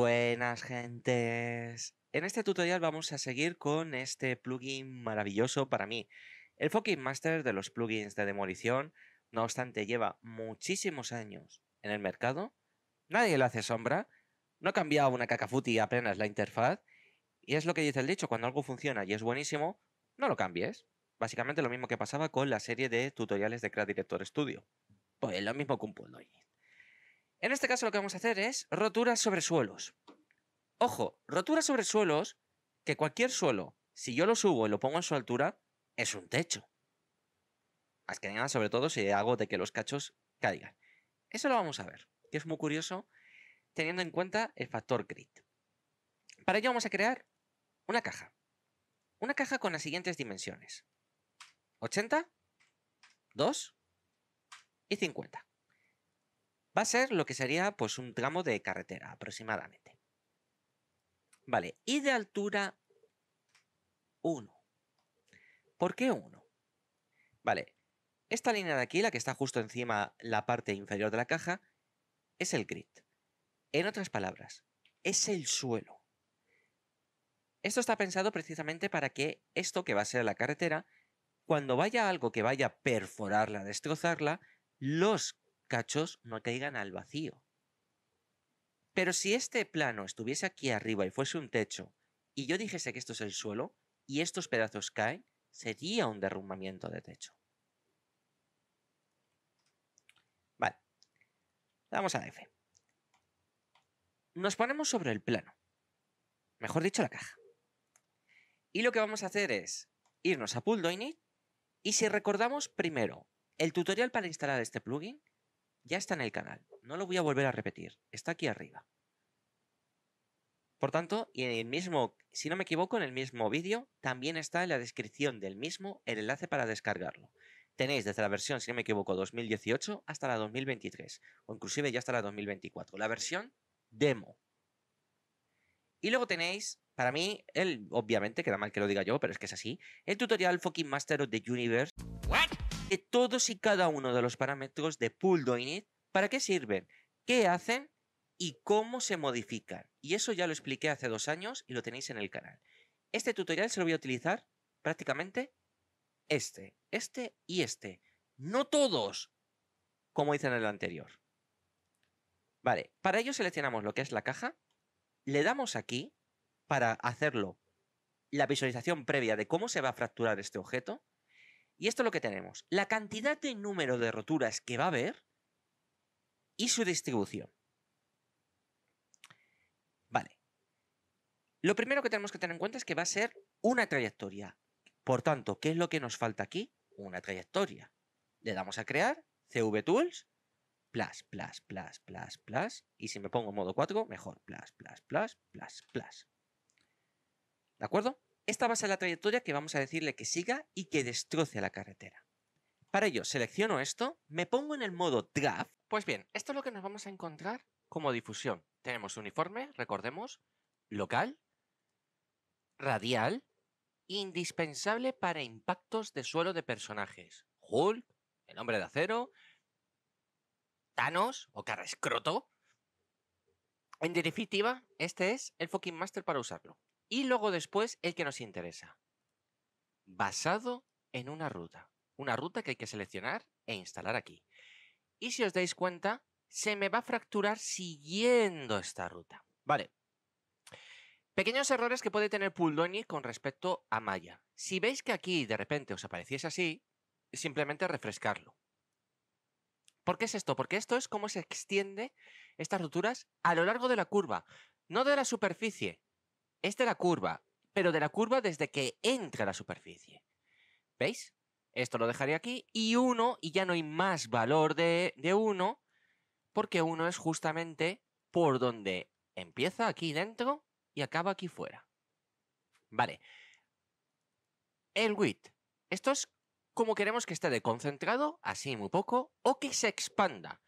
Buenas gentes. En este tutorial vamos a seguir con este plugin maravilloso para mí, el fucking master de los plugins de demolición. No obstante, lleva muchísimos años en el mercado, nadie le hace sombra, no ha cambiado una cacafuti apenas la interfaz, y es lo que dice el dicho, cuando algo funciona y es buenísimo, no lo cambies. Básicamente lo mismo que pasaba con la serie de tutoriales de Creadirector Studio. Pues lo mismo con PullDownIt. En este caso lo que vamos a hacer es roturas sobre suelos. Ojo, roturas sobre suelos, que cualquier suelo, si yo lo subo y lo pongo en su altura, es un techo. Más que nada, sobre todo, si hago de que los cachos caigan. Eso lo vamos a ver, que es muy curioso, teniendo en cuenta el factor grit. Para ello vamos a crear una caja. Una caja con las siguientes dimensiones. 80, 2 y 50. Va a ser lo que sería pues un tramo de carretera aproximadamente. Vale, y de altura 1. ¿Por qué 1? Vale, esta línea de aquí, la que está justo encima la parte inferior de la caja, es el grid. En otras palabras, es el suelo. Esto está pensado precisamente para que esto que va a ser la carretera, cuando vaya algo que vaya a perforarla, destrozarla, los cachos no caigan al vacío. Pero si este plano estuviese aquí arriba y fuese un techo, y yo dijese que esto es el suelo, y estos pedazos caen, sería un derrumbamiento de techo. Vale. Vamos a F. Nos ponemos sobre el plano. Mejor dicho, la caja. Y lo que vamos a hacer es irnos a PullDownIt. Y si recordamos primero, el tutorial para instalar este plugin ya está en el canal. No lo voy a volver a repetir. Está aquí arriba. Por tanto, y en el mismo, si no me equivoco, en el mismo vídeo también está en la descripción del mismo el enlace para descargarlo. Tenéis desde la versión, si no me equivoco, 2018 hasta la 2023. O inclusive ya hasta la 2024. La versión demo. Y luego tenéis, para mí, obviamente, queda mal que lo diga yo, pero es que es así, el tutorial fucking Master of the Universe. ¿What? De todos y cada uno de los parámetros de PullDownIt, para qué sirven, qué hacen y cómo se modifican. Y eso ya lo expliqué hace 2 años y lo tenéis en el canal. Este tutorial se lo voy a utilizar prácticamente este y este. No todos, como hice en el anterior. Vale, para ello seleccionamos lo que es la caja, le damos aquí para hacerlo la visualización previa de cómo se va a fracturar este objeto. Y esto es lo que tenemos, la cantidad de número de roturas que va a haber y su distribución. Vale. Lo primero que tenemos que tener en cuenta es que va a ser una trayectoria. Por tanto, ¿qué es lo que nos falta aquí? Una trayectoria. Le damos a crear, CV Tools, plus, plus, plus, plus, plus, y si me pongo en modo 4, mejor, plus, plus, plus, plus, plus. ¿De acuerdo? Esta va a ser la trayectoria que vamos a decirle que siga y que destroce la carretera. Para ello, selecciono esto, me pongo en el modo Draft. Pues bien, esto es lo que nos vamos a encontrar como difusión. Tenemos uniforme, recordemos, local, radial, indispensable para impactos de suelo de personajes. Hulk, el hombre de acero, Thanos o Carrascroto. En definitiva, este es el fucking master para usarlo. Y luego después el que nos interesa. Basado en una ruta. Una ruta que hay que seleccionar e instalar aquí. Y si os dais cuenta, se me va a fracturar siguiendo esta ruta. Vale. Pequeños errores que puede tener PullDownIt con respecto a Maya. Si veis que aquí de repente os apareciese así, simplemente refrescarlo. ¿Por qué es esto? Porque esto es cómo se extiende estas roturas a lo largo de la curva. No de la superficie. Es de la curva, pero de la curva desde que entra la superficie. ¿Veis? Esto lo dejaré aquí y 1, y ya no hay más valor de 1, porque 1 es justamente por donde empieza aquí dentro y acaba aquí fuera. Vale. El width. Esto es como queremos que esté de concentrado, así muy poco, o que se expanda.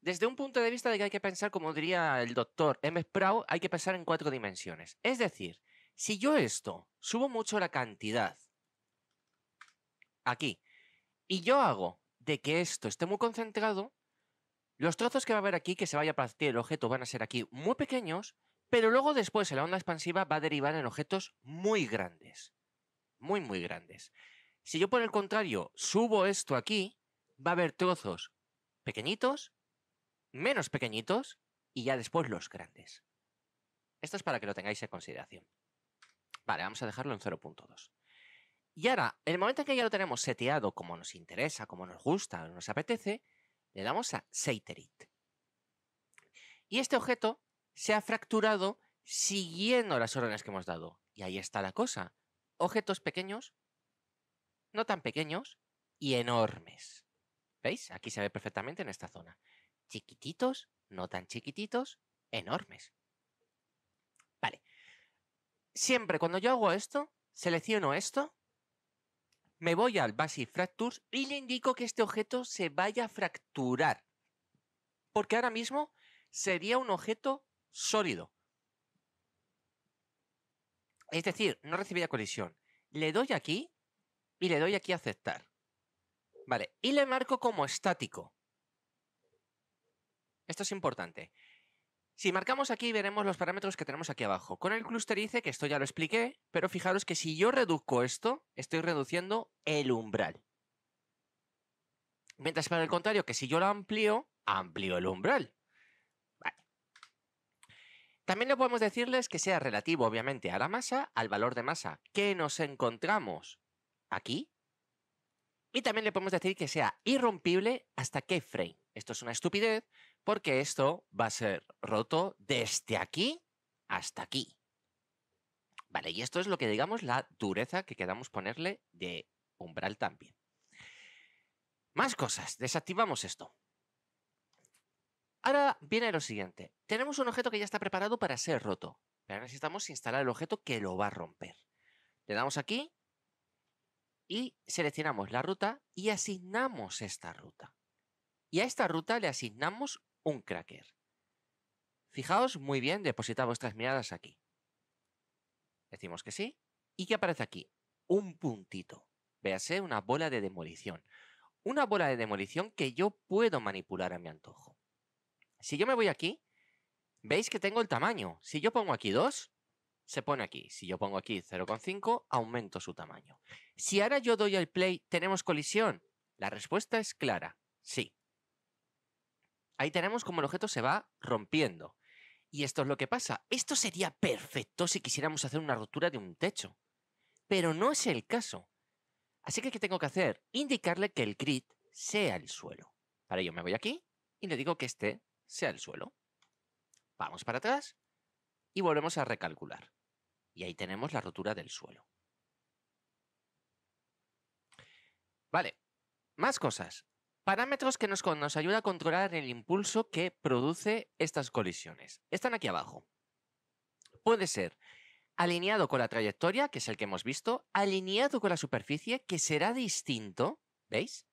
Desde un punto de vista de que hay que pensar, como diría el doctor M. Sprout, hay que pensar en 4 dimensiones. Es decir, si yo esto subo mucho la cantidad aquí y yo hago de que esto esté muy concentrado, los trozos que va a haber aquí, que se vaya a partir el objeto, van a ser aquí muy pequeños Pero luego después en la onda expansiva va a derivar en objetos muy grandes. Muy, muy grandes. Si yo por el contrario subo esto aquí, va a haber trozos pequeñitos, menos pequeñitos y ya después los grandes. Esto es para que lo tengáis en consideración. Vale, vamos a dejarlo en 0.2. Y ahora, en el momento en que ya lo tenemos seteado como nos interesa, como nos gusta, o nos apetece, le damos a Seiterate. Y este objeto se ha fracturado siguiendo las órdenes que hemos dado. Y ahí está la cosa. Objetos pequeños, no tan pequeños y enormes. ¿Veis? Aquí se ve perfectamente en esta zona. Chiquititos, no tan chiquititos, enormes. Vale. Siempre cuando yo hago esto, selecciono esto, me voy al Basic Fractures y le indico que este objeto se vaya a fracturar. Porque ahora mismo sería un objeto sólido. Es decir, no recibiría colisión. Le doy aquí y le doy aquí a aceptar. Vale, y le marco como estático. Esto es importante. Si marcamos aquí, veremos los parámetros que tenemos aquí abajo. Con el clusterice, que esto ya lo expliqué, pero fijaros que si yo reduzco esto, estoy reduciendo el umbral. Mientras para el contrario, que si yo lo amplío, amplío el umbral. También le podemos decirles que sea relativo, obviamente, a la masa, al valor de masa que nos encontramos aquí. Y también le podemos decir que sea irrompible hasta qué frame. Esto es una estupidez porque esto va a ser roto desde aquí hasta aquí. Vale, y esto es lo que digamos la dureza que queramos ponerle de umbral también. Más cosas, desactivamos esto. Ahora viene lo siguiente. Tenemos un objeto que ya está preparado para ser roto, pero necesitamos instalar el objeto que lo va a romper. Le damos aquí y seleccionamos la ruta y asignamos esta ruta. Y a esta ruta le asignamos un cracker. Fijaos muy bien, depositad vuestras miradas aquí. Decimos que sí. ¿Y qué aparece aquí? Un puntito. Véase, una bola de demolición. Una bola de demolición que yo puedo manipular a mi antojo. Si yo me voy aquí, veis que tengo el tamaño. Si yo pongo aquí 2, se pone aquí. Si yo pongo aquí 0.5, aumento su tamaño. Si ahora yo doy al play, ¿tenemos colisión? La respuesta es clara, sí. Ahí tenemos como el objeto se va rompiendo. Y esto es lo que pasa. Esto sería perfecto si quisiéramos hacer una rotura de un techo. Pero no es el caso. Así que, ¿qué tengo que hacer? Indicarle que el grid sea el suelo. Para ello me voy aquí y le digo que esté sea el suelo. Vamos para atrás y volvemos a recalcular. Y ahí tenemos la rotura del suelo. Vale, más cosas. Parámetros que nos ayuda a controlar el impulso que produce estas colisiones. Están aquí abajo. Puede ser alineado con la trayectoria, que es el que hemos visto, alineado con la superficie, que será distinto, ¿veis?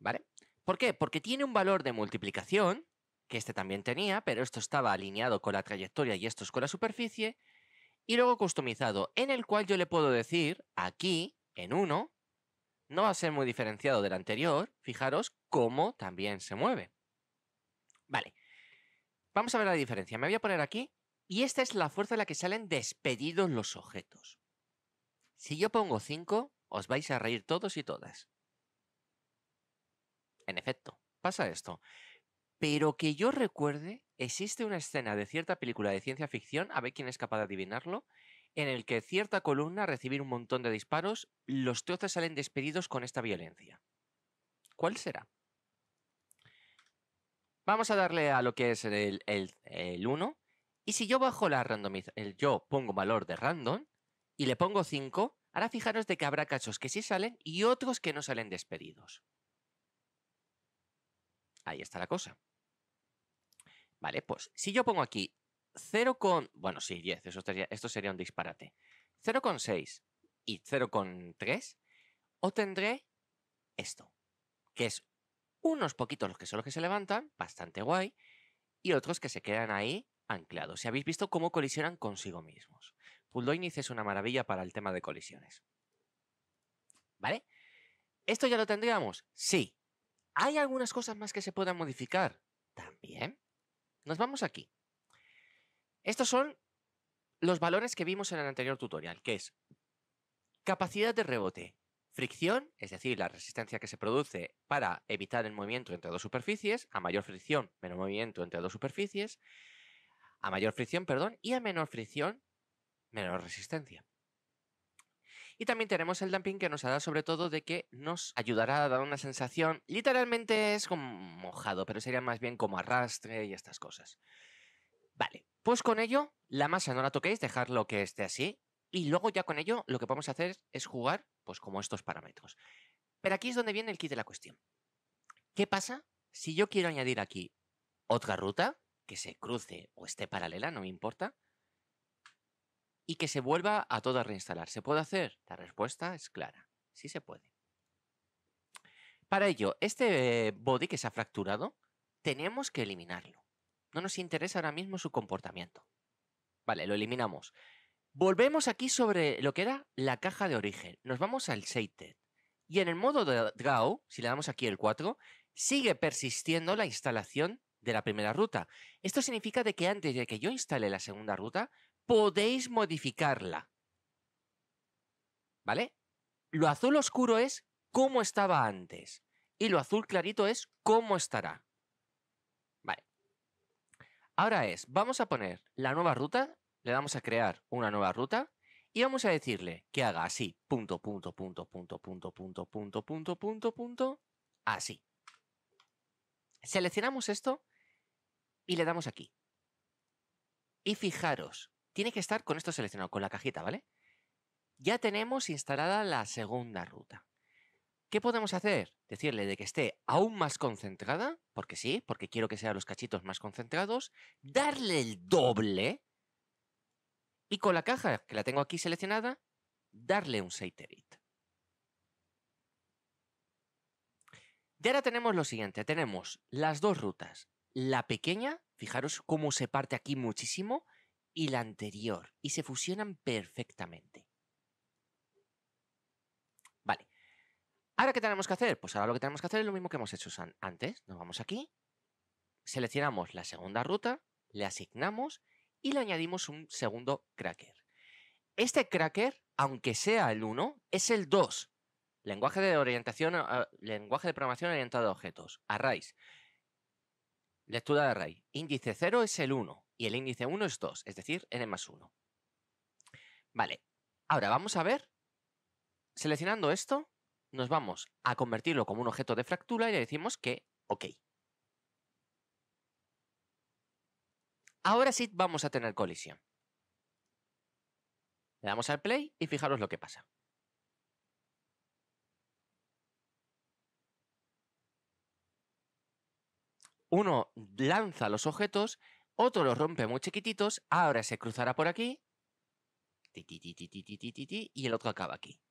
¿Vale? ¿Por qué? Porque tiene un valor de multiplicación, que este también tenía, pero esto estaba alineado con la trayectoria y esto es con la superficie, y luego customizado, en el cual yo le puedo decir, aquí, en 1, no va a ser muy diferenciado del anterior, fijaros cómo también se mueve. Vale, vamos a ver la diferencia. Me voy a poner aquí, y esta es la fuerza a la que salen despedidos los objetos. Si yo pongo 5, os vais a reír todos y todas. En efecto, pasa esto. Pero que yo recuerde, existe una escena de cierta película de ciencia ficción, a ver quién es capaz de adivinarlo, en el que cierta columna recibe un montón de disparos, los trozos salen despedidos con esta violencia. ¿Cuál será? Vamos a darle a lo que es el 1, y si yo bajo la randomización, yo pongo valor de random, y le pongo 5, ahora fijaros de que habrá cachos que sí salen y otros que no salen despedidos. Ahí está la cosa. Vale, pues si yo pongo aquí 10, esto sería un disparate. 0,6 y 0,3, obtendré esto, que es unos poquitos los que son los que se levantan, bastante guay, y otros que se quedan ahí anclados. Si habéis visto cómo colisionan consigo mismos. PullDownIt es una maravilla para el tema de colisiones. ¿Vale? ¿Esto ya lo tendríamos? Sí. ¿Hay algunas cosas más que se puedan modificar? también. Nos vamos aquí. Estos son los valores que vimos en el anterior tutorial, que es capacidad de rebote, fricción, es decir, la resistencia que se produce para evitar el movimiento entre dos superficies, a mayor fricción, menor movimiento entre dos superficies, a mayor fricción, perdón, y a menor fricción, menor resistencia. Y también tenemos el damping, que nos hará sobre todo de que nos ayudará a dar una sensación, literalmente es como mojado, pero sería más bien como arrastre y estas cosas. Vale, pues con ello, la masa no la toquéis, dejadlo que esté así, y luego ya con ello lo que podemos hacer es jugar pues como estos parámetros. Pero aquí es donde viene el quid de la cuestión. ¿Qué pasa si yo quiero añadir aquí otra ruta, que se cruce o esté paralela, no me importa, y que se vuelva a todo a reinstalar? ¿Se puede hacer? La respuesta es clara. Sí se puede. Para ello, este body que se ha fracturado, tenemos que eliminarlo. No nos interesa ahora mismo su comportamiento. Vale, lo eliminamos. Volvemos aquí sobre lo que era la caja de origen. Nos vamos al Shaded. Y en el modo de Draw, si le damos aquí el 4, sigue persistiendo la instalación de la primera ruta. Esto significa de que antes de que yo instale la segunda ruta, podéis modificarla. ¿Vale? Lo azul oscuro es cómo estaba antes. Y lo azul clarito es cómo estará. Vale. Ahora es, vamos a poner la nueva ruta, le damos a crear una nueva ruta y vamos a decirle que haga así, así. Seleccionamos esto y le damos aquí. Y fijaros, tiene que estar con esto seleccionado, con la cajita, ¿vale? Ya tenemos instalada la segunda ruta. ¿Qué podemos hacer? Decirle de que esté aún más concentrada, porque sí, porque quiero que sean los cachitos más concentrados, darle el doble y con la caja que la tengo aquí seleccionada, darle un Shader It. Y ahora tenemos lo siguiente, tenemos las dos rutas, la pequeña, fijaros cómo se parte aquí muchísimo, y la anterior, y se fusionan perfectamente. Vale, ¿ahora qué tenemos que hacer? Pues ahora lo que tenemos que hacer es lo mismo que hemos hecho antes, nos vamos aquí, seleccionamos la segunda ruta, le asignamos y le añadimos un segundo cracker. Este cracker, aunque sea el 1, es el 2. Lenguaje de programación orientado a objetos, arrays, lectura de array, índice 0 es el 1 y el índice 1 es 2, es decir, n más 1. Vale, ahora vamos a ver, seleccionando esto, nos vamos a convertirlo como un objeto de fractura y le decimos que ok. Ahora sí vamos a tener colisión. Le damos al play y fijaros lo que pasa. Uno lanza los objetos, otro los rompe muy chiquititos, ahora se cruzará por aquí, y el otro acaba aquí.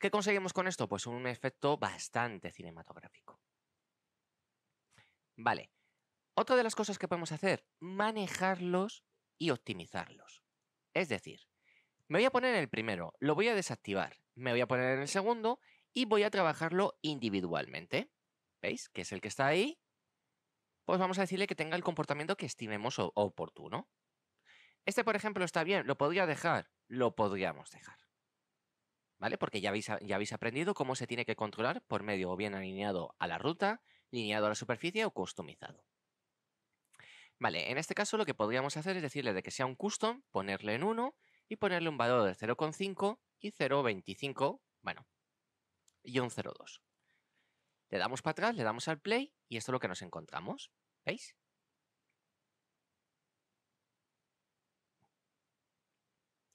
¿Qué conseguimos con esto? Pues un efecto bastante cinematográfico. Vale, otra de las cosas que podemos hacer, manejarlos y optimizarlos. Es decir, me voy a poner en el primero, lo voy a desactivar, me voy a poner en el segundo y voy a trabajarlo individualmente. ¿Veis? Que es el que está ahí. Pues vamos a decirle que tenga el comportamiento que estimemos oportuno. Este, por ejemplo, está bien, lo podría dejar, lo podríamos dejar. ¿Vale? Porque ya habéis aprendido cómo se tiene que controlar por medio o bien alineado a la ruta, alineado a la superficie o customizado. Vale, en este caso lo que podríamos hacer es decirle de que sea un custom, ponerle en 1 y ponerle un valor de 0,5 y 0,25, bueno, y un 0,2. Le damos para atrás, le damos al play y esto es lo que nos encontramos. ¿Veis?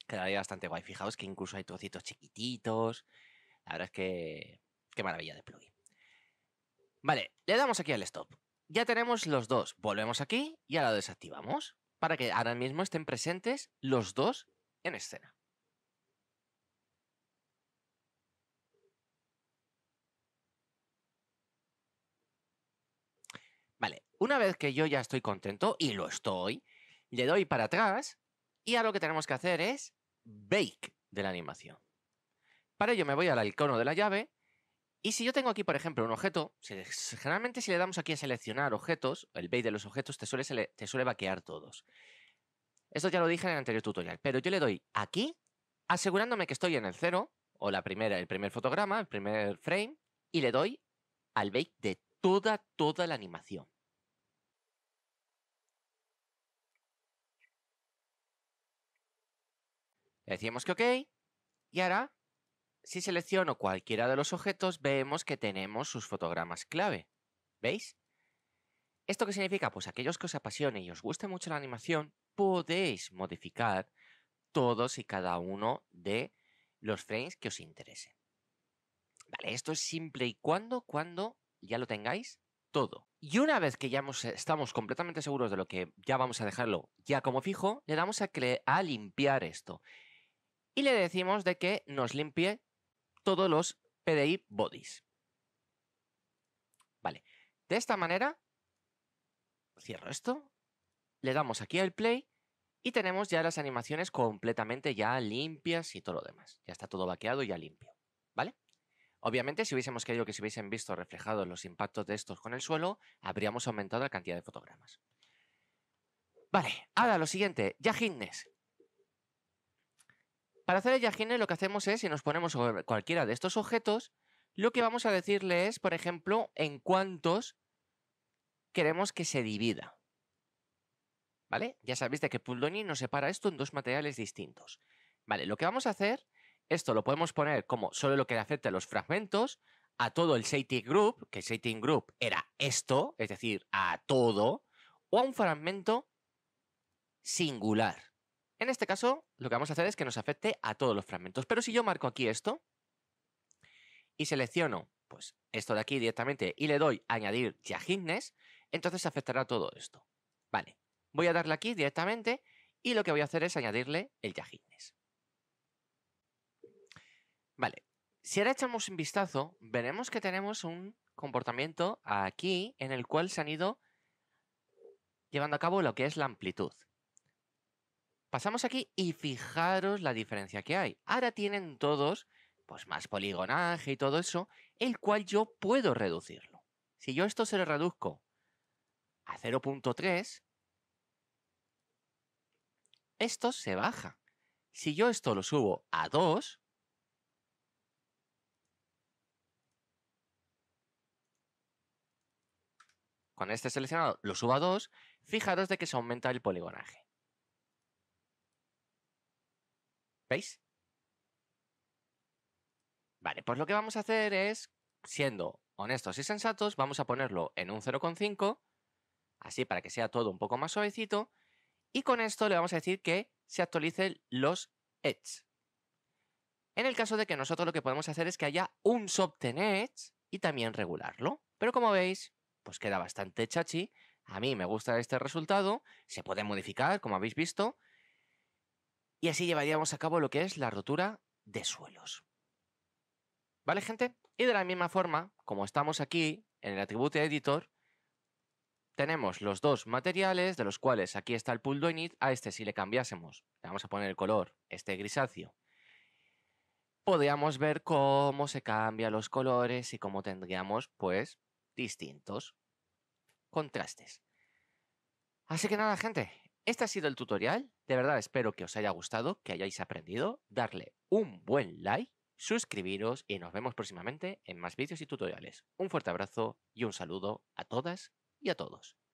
Quedaría bastante guay. Fijaos que incluso hay trocitos chiquititos. La verdad es que... qué maravilla de plugin. Vale, le damos aquí al stop. Ya tenemos los dos. Volvemos aquí y ahora lo desactivamos para que ahora mismo estén presentes los dos en escena. Vale, una vez que yo ya estoy contento, y lo estoy, le doy para atrás y ahora lo que tenemos que hacer es bake de la animación. Para ello me voy al icono de la llave Y si yo tengo aquí, por ejemplo, un objeto, generalmente si le damos aquí a seleccionar objetos, el base de los objetos te suele vaquear todos. Esto ya lo dije en el anterior tutorial, pero yo le doy aquí, asegurándome que estoy en el 0, o el primer fotograma, el primer frame, y le doy al bake de toda la animación. Le decimos que ok, y ahora, si selecciono cualquiera de los objetos, vemos que tenemos sus fotogramas clave. ¿Veis? ¿Esto qué significa? Pues aquellos que os apasione y os guste mucho la animación, podéis modificar todos y cada uno de los frames que os interese. Vale, esto es simple y cuando ya lo tengáis todo. Y una vez que ya estamos completamente seguros de lo que ya vamos a dejarlo ya como fijo, le damos a limpiar esto. Y le decimos de que nos limpie todos los PDI bodies. Vale, de esta manera, cierro esto, le damos aquí al play y tenemos ya las animaciones completamente ya limpias y todo lo demás. Ya está todo vaqueado y ya limpio, ¿vale? Obviamente, si hubiésemos querido que se hubiesen visto reflejados los impactos de estos con el suelo, habríamos aumentado la cantidad de fotogramas. Vale, ahora lo siguiente, Yahitness. Para hacer el Yahitness lo que hacemos es, si nos ponemos sobre cualquiera de estos objetos, lo que vamos a decirle es, por ejemplo, en cuántos queremos que se divida. ¿Vale? Ya sabéis de que PullDownIt nos separa esto en dos materiales distintos. Vale, lo que vamos a hacer, esto lo podemos poner como solo lo que le afecta a los fragmentos, a todo el Shading Group, que el Shading Group era esto, es decir, a todo, o a un fragmento singular. En este caso, lo que vamos a hacer es que nos afecte a todos los fragmentos. Pero si yo marco aquí esto y selecciono pues esto de aquí directamente y le doy a añadir Yahitness, entonces afectará todo esto. Vale. Voy a darle aquí directamente y lo que voy a hacer es añadirle el Yahitness. Vale, si ahora echamos un vistazo, veremos que tenemos un comportamiento aquí en el cual se han ido llevando a cabo lo que es la amplitud. Pasamos aquí y fijaros la diferencia que hay. Ahora tienen todos pues más poligonaje y todo eso, el cual yo puedo reducirlo. Si yo esto se lo reduzco a 0.3... esto se baja. Si yo esto lo subo a 2, con este seleccionado lo subo a 2, fijaros de que se aumenta el poligonaje. ¿Veis? Vale, pues lo que vamos a hacer es, siendo honestos y sensatos, vamos a ponerlo en un 0.5, así para que sea todo un poco más suavecito. Y con esto le vamos a decir que se actualicen los edges. En el caso de que nosotros lo que podemos hacer es que haya un subtenedge y también regularlo. Pero como veis, pues queda bastante chachi. A mí me gusta este resultado. Se puede modificar, como habéis visto. Y así llevaríamos a cabo lo que es la rotura de suelos. ¿Vale, gente? Y de la misma forma, como estamos aquí en el atributo editor, tenemos los dos materiales, de los cuales aquí está el PullDownIt. A este, si le cambiásemos, le vamos a poner el color, este grisáceo, podríamos ver cómo se cambian los colores y cómo tendríamos, pues, distintos contrastes. Así que nada, gente, este ha sido el tutorial. De verdad, espero que os haya gustado, que hayáis aprendido. Darle un buen like, suscribiros y nos vemos próximamente en más vídeos y tutoriales. Un fuerte abrazo y un saludo a todas y a todos.